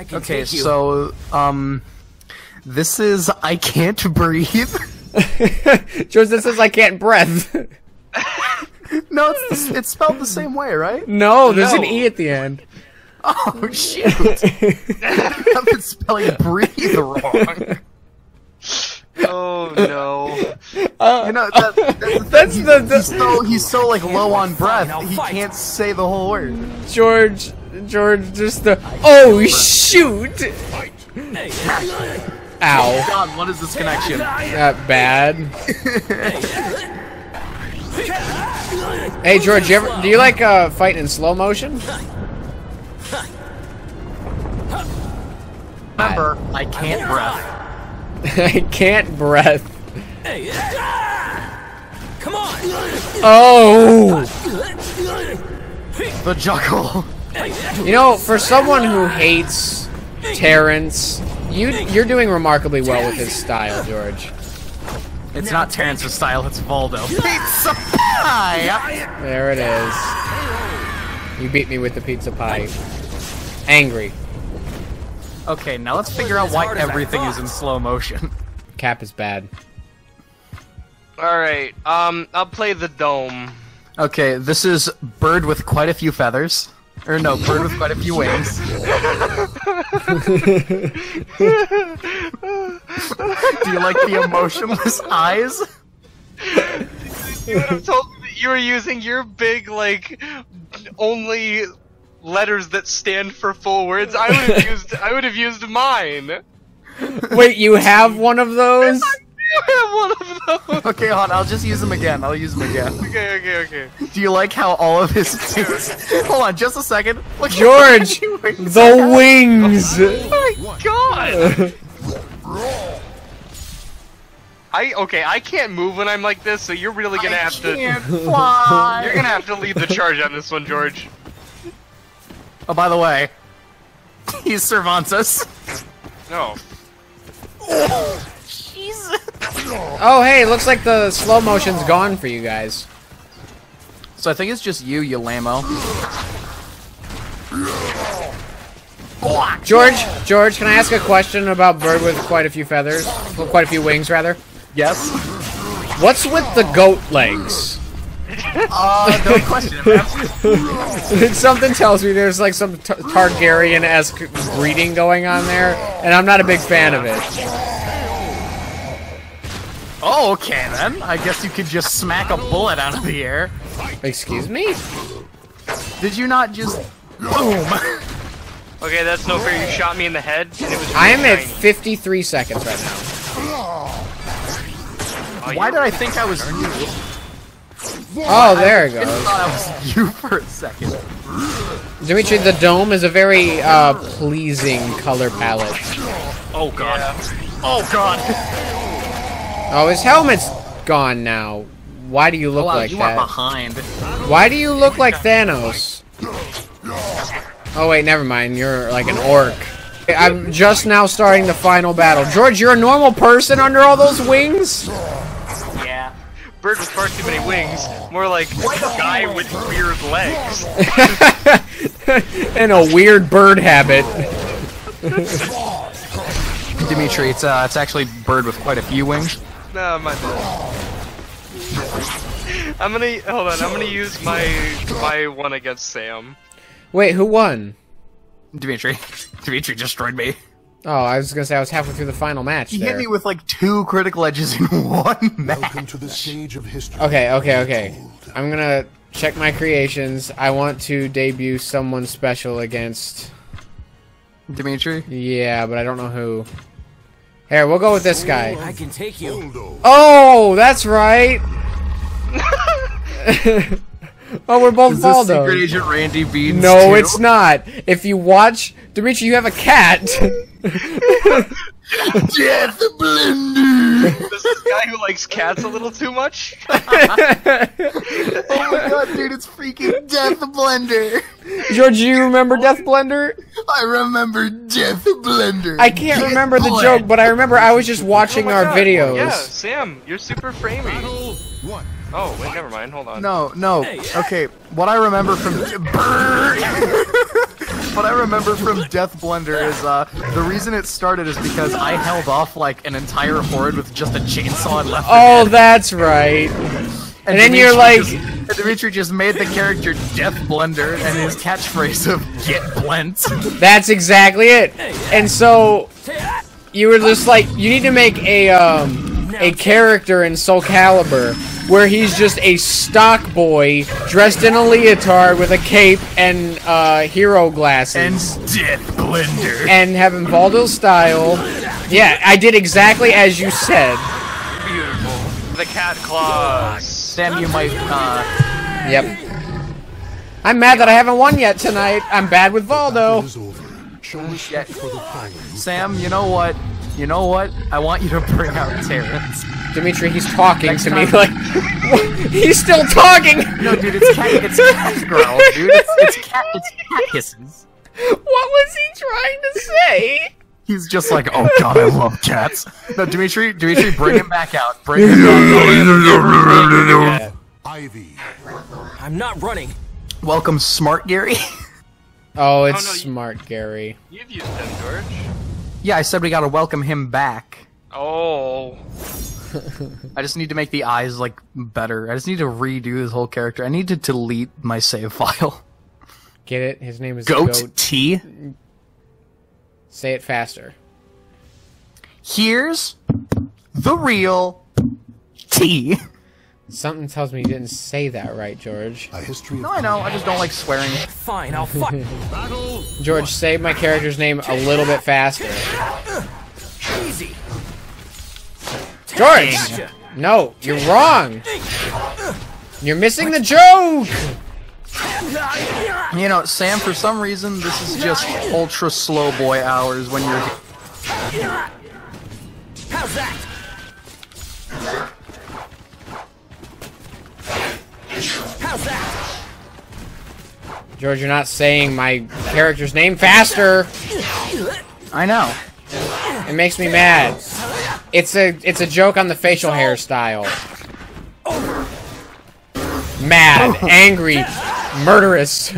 I can okay, take you. So, this is I Can't Breathe. Joseph says I can't breath. No, it's spelled the same way, right? No, there's an E at the end. Oh, shoot. I've been spelling breathe wrong. Oh, no. You know, that's he's so, like, low on breath, he can't say the whole word. George, just the... Oh, shoot! Fight. Ow. God, what is this connection? Not bad. Hey, George, do you like, fight in slow motion? Remember, I can't breath. I can't breath. Come on! Oh! The juggle. You know, for someone who hates Terrence, you're doing remarkably well with his style, George. It's not Terrence's style, it's Voldo. Pizza pie! There it is. You beat me with the pizza pie. Angry. Okay, now let's figure out why everything is in slow motion. Cap is bad. Alright, I'll play the dome. Okay, this is bird with quite a few feathers. Or no, bird with quite a few wings. Do you like the emotionless eyes? You would have told me that you were using your big, like, only letters that stand for full words. I would have used mine. Wait, you have one of those? I have one of those. Okay, hold on, I'll just use them again. Okay. Do you like how all of his Hold on, just a second. Look, George! The wings! Oh my god! I can't move when I'm like this, so you're really gonna have to fly. You're gonna have to lead the charge on this one, George. Oh, by the way, he's Cervantes. No. Oh, Jesus. Oh, hey, looks like the slow motion's gone for you guys. So I think it's just you, lamo. George, can I ask a question about bird with quite a few feathers? Well, quite a few wings, rather. Yes. What's with the goat legs? Don't question it. Something tells me there's like some Targaryen-esque breeding going on there, and I'm not a big fan of it. Oh, okay then. I guess you could just smack a bullet out of the air. Excuse me? Did you not just... Boom! Okay, that's no fair. You shot me in the head. And it was really tiny. At 53 seconds right now. Oh, why did I think I was... Oh, there it goes. I thought I was you for a second. Demitri, the dome is a very pleasing color palette. Oh god. Yeah. Oh god. Oh, his helmet's gone now. Why do you look like that? Behind. Why do you look like Thanos? Oh wait, never mind. You're like an orc. I'm just now starting the final battle. George, you're a normal person under all those wings? Bird with far too many wings, more like a guy with weird legs. And a weird bird habit. Demitri, it's actually bird with quite a few wings. No, my bad. I'm gonna use my one against Sam. Wait, who won? Demitri. Demitri destroyed me. Oh, I was gonna say I was halfway through the final match. He hit me with like 2 critical edges in one match. Welcome to the stage of history. Okay. I'm gonna check my creations. I want to debut someone special against Demitri. Yeah, but I don't know who. Here, we'll go with this guy. I can take you. Oh, that's right. Oh, we're both Voldo. Is this Secret Agent Randy Beans? No, it's not. If you watch Demitri, you have a cat. Jeff the Blender! This is the guy who likes cats a little too much? Oh my god, dude, it's freaking Death the Blender! George, you remember Death Blender? I remember Death the Blender! I can't remember the joke, but I remember I was just watching our videos. Yeah, Sam, you're super framey. Oh, wait, never mind, hold on. No, okay, what I remember from... What I remember from Death Blender is the reason it started is because I held off like an entire horde with just a chainsaw and left. Oh, that's right. And then you're like, Demitri just made the character Death Blender and his catchphrase of "Get Blent." That's exactly it. And so you were just like, you need to make a character in Soul Calibur where he's just a stock boy dressed in a leotard with a cape and hero glasses. And Death Blender. And having Voldo style. Yeah, I did exactly as you said. Beautiful. The cat claws. Sam, you might. Yep. I'm mad that I haven't won yet tonight. I'm bad with Voldo. Shit. Sam, you know what? You know what? I want you to bring out Terrence. Demitri, he's talking to me like... He's still talking! No, dude, it's cat growl, dude. It's cat hisses. What was he trying to say? He's just like, oh god, I love cats. No, Demitri, bring him back out. Bring him back out. Ivy. I'm not running. Welcome, Smart Gary. Oh, it's Smart Gary. You've used him, George. Yeah, I said we gotta welcome him back. Oh. I just need to make the eyes, like, better. I just need to redo his whole character. I need to delete my save file. Get it? His name is Goat T? Say it faster. Here's the real T. Something tells me you didn't say that right, George. No, I know. I just don't like swearing. Fine, I'll fuck. George, say my character's name a little bit faster. Easy. George! No, you're wrong! You're missing the joke! You know, Sam, for some reason, this is just ultra slow boy hours when you're... How's that? How's that? George, you're not saying my character's name faster. I know. It makes me mad. It's a joke on the facial hairstyle. Mad, angry, murderous.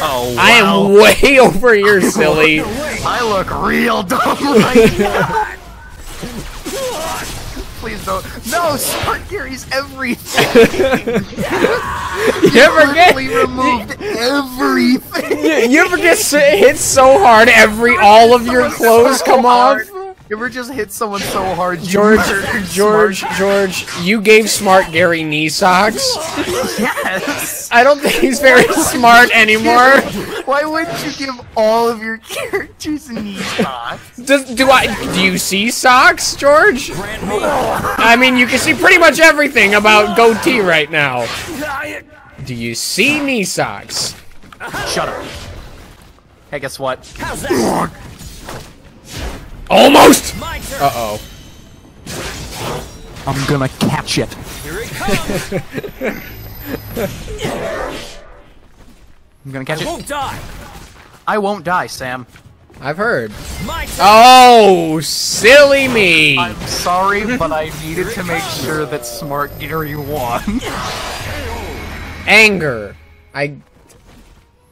Oh, wow. I am way over here, silly. I look real dumb right now. Please don't. No, Smart Gary's everything. You ever get removed everything? You ever get hit so hard all of your clothes come off? You ever just hit someone so hard? George, you gave Smart Gary knee socks. Yes. I don't think he's very smart anymore. Why wouldn't you give all of your characters knee socks? Do you see socks, George? I mean, you can see pretty much everything about Goatee right now. Do you see knee socks? Shut up. Hey, guess what? How's that? Almost! Uh-oh. I'm gonna catch it. Here it comes. I'm gonna catch it. I won't die. I won't die, Sam. I've heard. Oh, silly me. I'm sorry, but I needed to make sure that Smart Gary won. Anger.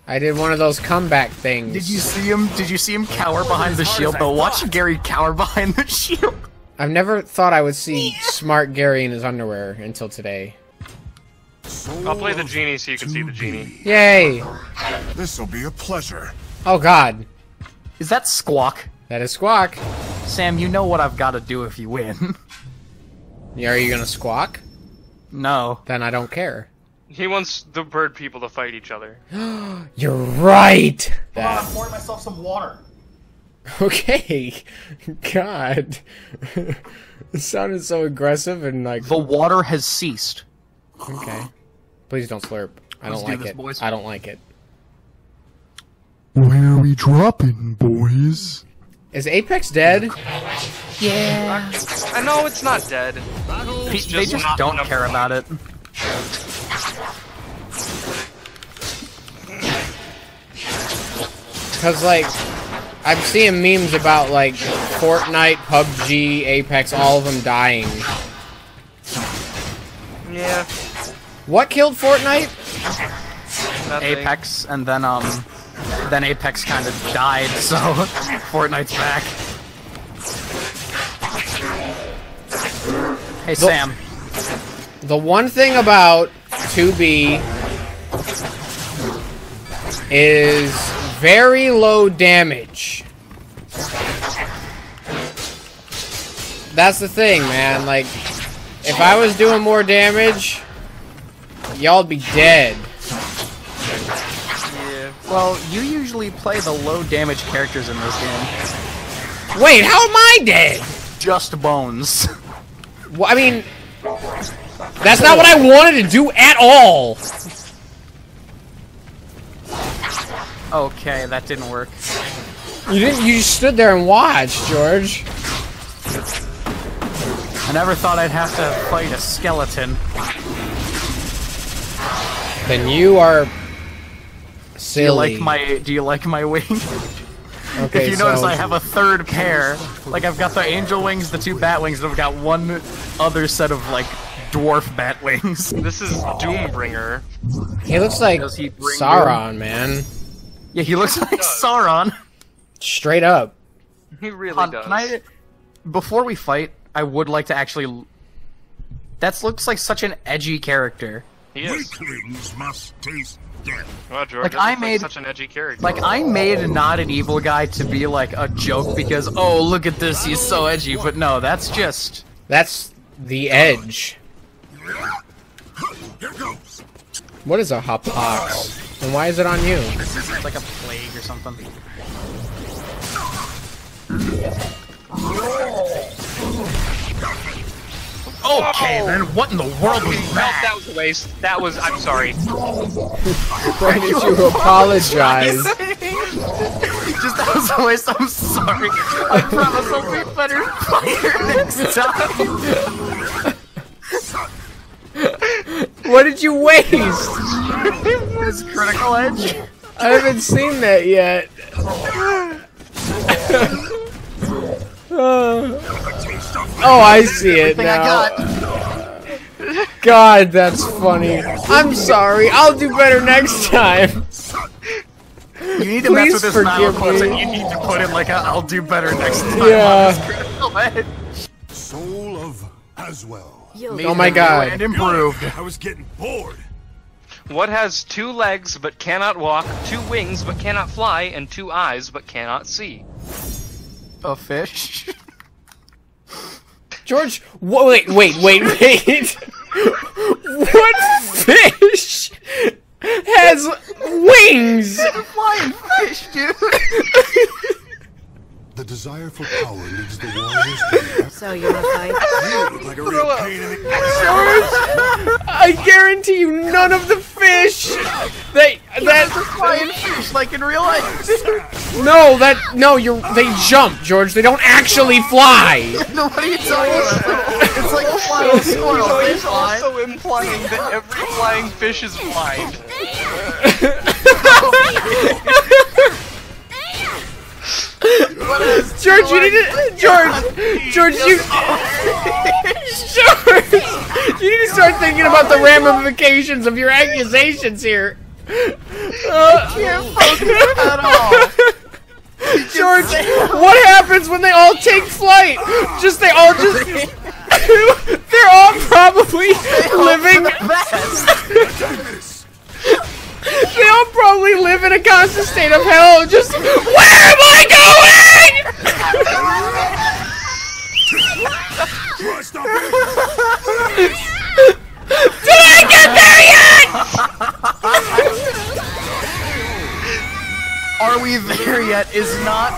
I did one of those comeback things. Did you see him? Did you see him cower behind the shield? But watch Gary cower behind the shield. I've never thought I would see Smart Gary in his underwear until today. I'll play the genie so you can see the genie. Yay! This will be a pleasure. Oh God! Is that Squawk? That is Squawk. Sam, you know what I've got to do if you win. Yeah, are you gonna squawk? No. Then I don't care. He wants the bird people to fight each other. You're right! Come on, I'm pouring myself some water. Okay. God. It sounded so aggressive and like... The water has ceased. Okay. Please don't slurp. I don't like it. Boys. I don't like it. Where are we dropping, boys? Is Apex dead? Yeah. I know it's not dead. They just don't care about it. Cause like, I'm seeing memes about like Fortnite, PUBG, Apex, all of them dying. Yeah. What killed Fortnite? Apex, and then Apex kind of died, so Fortnite's back. Hey, Sam. The one thing about 2B is very low damage. That's the thing, man. Like, if I was doing more damage, y'all'd be dead. Yeah. Well, you usually play the low damage characters in this game. Wait, how am I dead? Just bones. Well, I mean, that's not what I wanted to do at all. Okay, that didn't work. You didn't. You just stood there and watched, George. I never thought I'd have to fight a skeleton. Then you are silly. Do you like my wings? Okay, if you notice, I have a third pair. Like, I've got the angel wings, the two bat wings, and I've got one other set of, like, dwarf bat wings. This is Doombringer. He looks like Sauron, man. Yeah, he looks like Sauron. Straight up. He really does. Can I, before we fight, I would like to actually... That looks like such an edgy character. He is. Weaklings must taste death. Wow, George, like such an edgy character. Like, I made Not an Evil Guy to be, like, a joke because, oh, look at this, he's so edgy. But no, that's just... That's the edge. Here goes. What is a hot pox? And why is it on you? It's like a plague or something. Okay, then what in the world was that? That was a waste. That was. I'm sorry. Why did you apologize? Just that was a waste. I'm sorry. I promise I'll be better player next time. What did you waste? This critical edge. I haven't seen that yet. Oh, I see it now. God, that's funny. I'm sorry. I'll do better next time. You need to mess with this Nile Corps, and you need to put in like a "I'll do better next time" on this critical edge. Soul of Haswell. Oh my God! And improved. I was getting bored. What has two legs but cannot walk, two wings but cannot fly, and two eyes but cannot see? A fish. George, wait. What fish has wings? It's a flying fish, dude. The desire for power leads the warriors. So you're a fight. You look like a real pain in the ass. I guarantee you, none of the fish. That's a flying fish, like in real life. They jump, George. They don't actually fly. No, what are you talking about? It's like a flying squirrel. So he's also implying that every flying fish is blind. George, you need to George, you need to start thinking about the ramifications of your accusations here. I can't focus at all. George, what happens when they all take flight? They're all probably living. They all probably live in a constant state of hell. Just where am I going? Did I get there yet? Are we there yet? Is not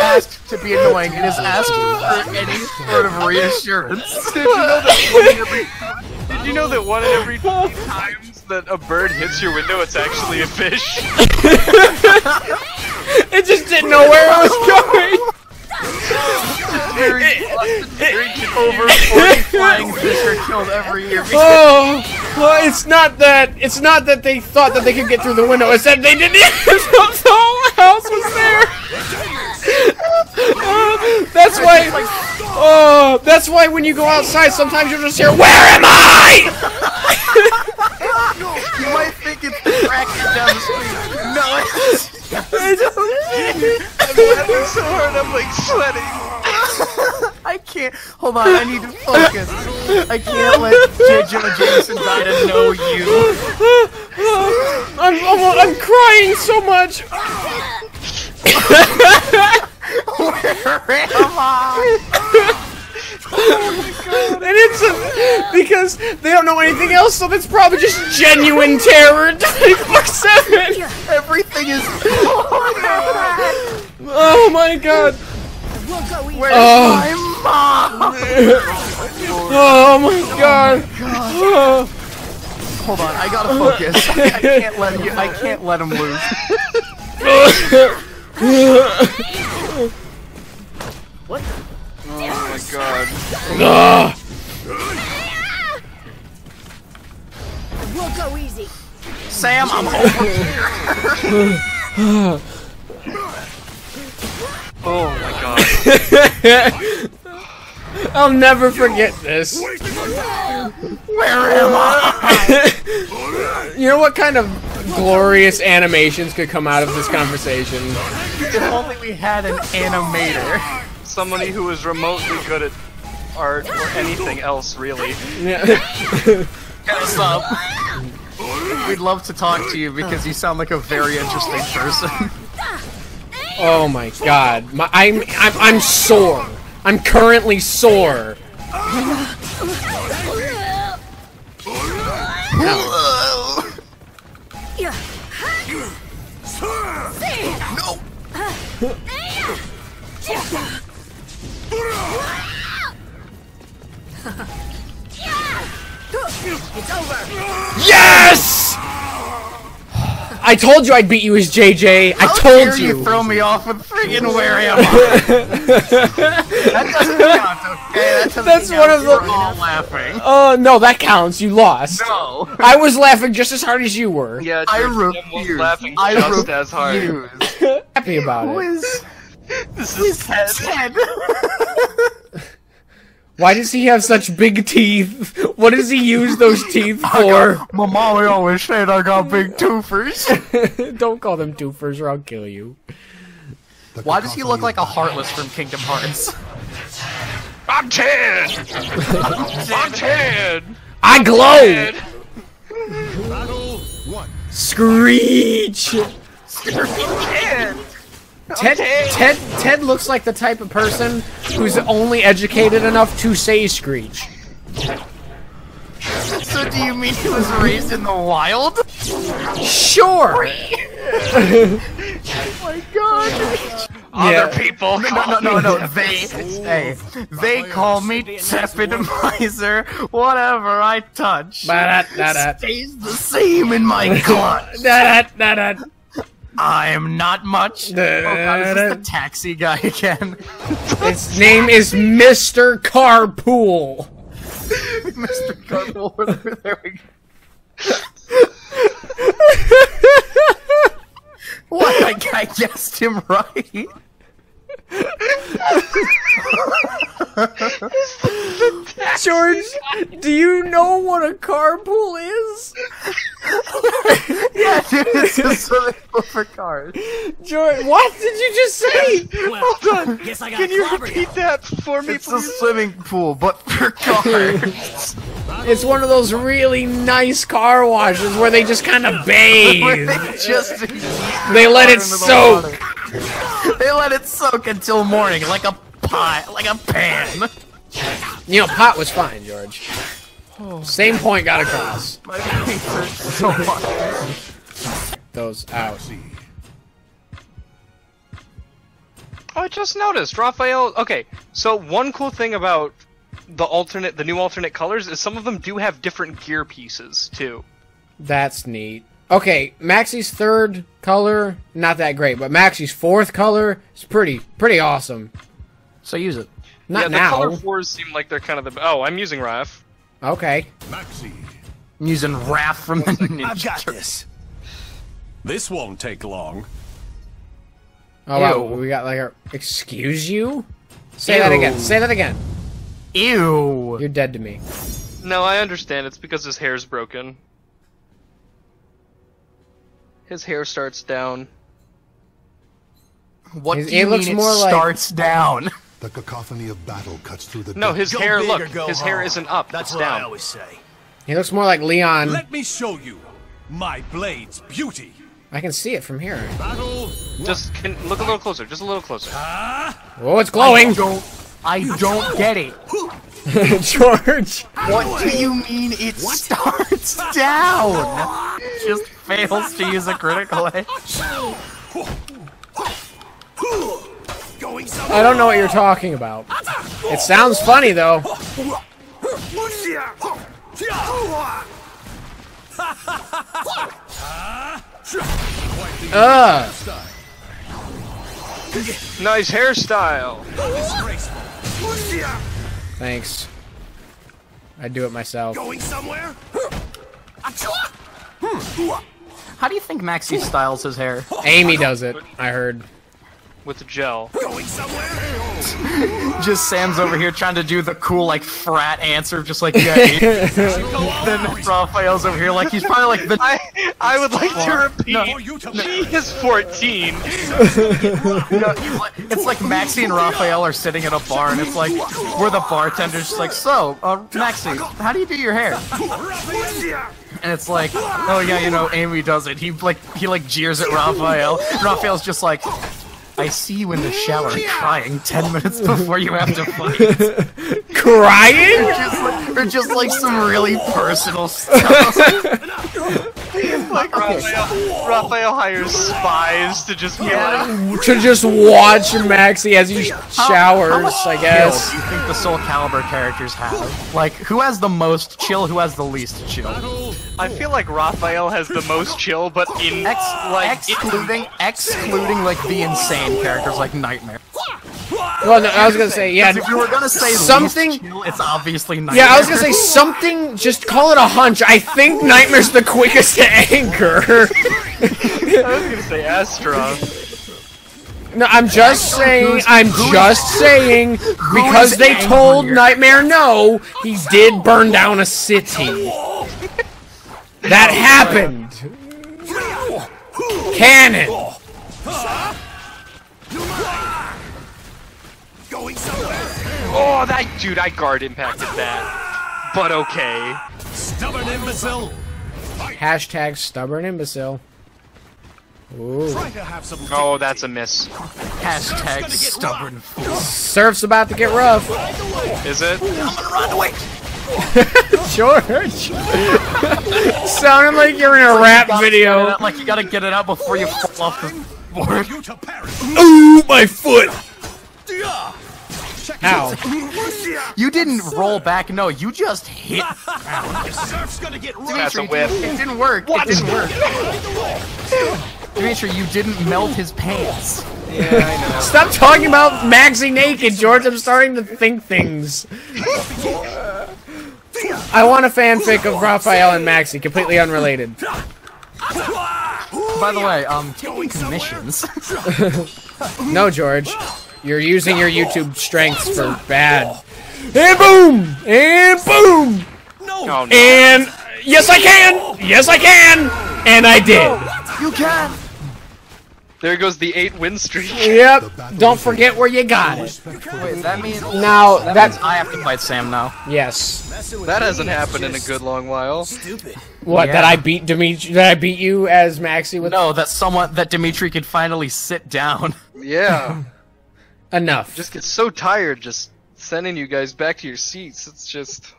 asked to be annoying. It is asked for any sort of reassurance. Did you know that one in every time that a bird hits your window, it's actually a fish? It just didn't know where it was going! Over 40 flying fish are killed every year. Oh! Well, it's not that they thought that they could get through the window, it's that they didn't even know the whole house was there! That's why when you go outside, sometimes you'll just hear, "Where am I?" You might think it's I'm laughing so hard, I'm like sweating. I can't. Hold on, I need to focus. I can't let JoJo Jameson die to know you. I'm crying so much. Where am I? Oh my God. And it's because they don't know anything else, so it's probably just genuine terror 24/7. Everything is. Oh my God. Where's my mom? Oh my God. Oh my God. Hold on, I gotta focus. I can't let you. I can't let him lose. What? Oh my God. No! We'll go easy. Sam, I'm over here. Oh my God. I'll never forget this. Where am I? You know what kind of glorious animations could come out of this conversation? If only we had an animator. Somebody who is remotely good at art or anything else, really. Yeah. What's up? We'd love to talk to you because you sound like a very interesting person. Oh my God, I'm sore. I'm currently sore. No. It's over. Yes! I told you I'd beat you as JJ. I told you. You throw me off with friggin' where am I? That doesn't count, okay? That's one of the. We're all laughing. No, that counts. You lost. No. I was laughing just as hard as you were. Yeah, I refused. I was laughing just as hard. Happy about it. This is Ted. Why does he have such big teeth? What does he use those teeth for? My mommy always said I got big twofers. Don't call them twofers or I'll kill you. Why does he look like a Heartless from Kingdom Hearts? I'm Ted! I'm Ted! I glow! Screech! Ted! Ted looks like the type of person who's only educated enough to say Screech. So do you mean he was raised in the wild? Sure! Oh my God! Other people! No, they call me tepid miser, whatever I touch stays the same in my clutch. I'm not much. Oh God, is this the taxi guy again? His name is Mr. Carpool. Mr. Carpool, there we go. What? I guessed him right. George, do you know what a carpool is? Yeah, dude, it's just what they go for cars. George, what did you just say? Well, hold on, can you repeat that for me, please? It's a swimming pool, but for cars. It's one of those really nice car washes where they just kind of bathe. They let it soak. They let it soak until morning, like a pot, like a pan. You know, pot was fine, George. Oh, same point got across. My feet hurt so much. Those out. Oh, I just noticed, Raphael. Okay, so one cool thing about the new alternate colors is some of them do have different gear pieces too. That's neat. Okay, Maxi's third color, not that great, but Maxi's fourth color is pretty awesome. So use it. Not yeah, now. The color fours seem like they're kind of the. Oh, I'm using Raph. Okay. Maxi. I'm using Raph from the Ninja. I've got this. This won't take long. Oh, wow, we got like our. Excuse you? Say that again. Say that again. Ew. You're dead to me. No, I understand. It's because his hair's broken. His hair starts down. What do you mean it starts down? The cacophony of battle cuts through the... No, his hair, look. His hair isn't up. That's what I always say. He looks more like Leon. Let me show you my blade's beauty. I can see it from here. Just look a little closer. Just a little closer. Oh, it's glowing. I don't get it. George, what do you mean it starts down? Just fails to use a critical hit. I don't know what you're talking about. It sounds funny though. Nice hairstyle. Thanks. I do it myself. Going somewhere? How do you think Maxi styles his hair? Amy does it, I heard. With the gel. Going somewhere? Just Sam's over here trying to do the cool, like, frat answer, just like, yeah. Then Raphael's over here, like, he's probably like the... I would like to repeat, she is 14. No, it's like Maxi and Raphael are sitting at a bar, and it's like, we're the bartenders, just like, so, Maxi, how do you do your hair? And it's like, oh yeah, you know, Amy does it. He jeers at Raphael. Raphael's just like... I see you in the shower crying 10 minutes before you have to fight. Crying? Or just like some really personal stuff. Like Raphael hires spies to just watch Maxi as he showers, I guess. How much do you think the Soul Calibur characters have? Like, who has the most chill, who has the least chill? I feel like Raphael has the most chill, but in excluding like the insane characters like Nightmare. Well, no, I was gonna say if you were gonna say something, least chill, it's obviously Nightmare. Yeah, I was gonna say something. Just call it a hunch. I think Nightmare's the quickest to anger. I was gonna say Astra. No, I'm just saying, because they told Nightmare no, he did burn down a city. That happened! Cannon! Oh, that dude, I guard impacted that. But okay. Stubborn imbecile! # stubborn imbecile. Ooh. Oh, that's a miss. # stubborn fool. Surf's about to get rough. Is it? I'm gonna run away! George, sounded like you're in a rap video. Like you gotta get it out before you fall off the board. Ooh, my foot! Ow! You didn't roll back. No, you just hit. That's a whip. It didn't work. It didn't work. Demitri, you didn't melt his pants. Yeah, I know. Stop talking about Maxi naked, George. I'm starting to think things. I want a fanfic of Raphael and Maxi, completely unrelated. By the way, commissions. No, George. You're using your YouTube strengths for bad. And boom! And boom! No. And yes I can! Yes I can! And I did. You can! There goes the 8-win streak. Yep. Don't forget where you got it. Wait, that means now that I have to fight Sam now. Yes. That hasn't happened in a good long while. Stupid. What? Yeah. That I beat Demitri? That I beat you as Maxi with? No. That Demitri could finally sit down. Yeah. Enough. Just get so tired just sending you guys back to your seats. It's just.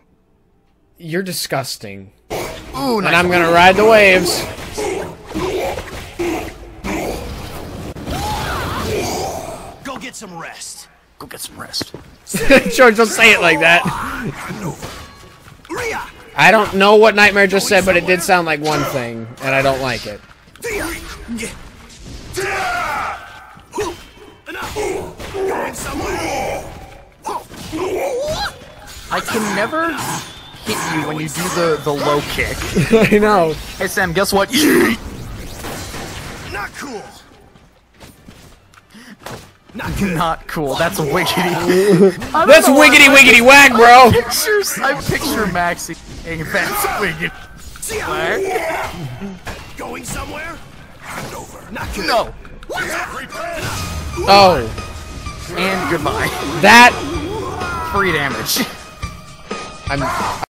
You're disgusting. Ooh, and I'm gonna ride the waves. Get some rest. Go get some rest. George, don't say it like that. I don't know what Nightmare just said, but it did sound like one thing, and I don't like it. I can never hit you when you do the low kick. I know. Hey, Sam, guess what? Not cool. Not cool. That's wiggity. That's wiggity wiggity wag, bro. I picture Maxi. That's wiggity. Wag. Going somewhere? Not good. No. Oh. And goodbye. That... Free damage. I'm...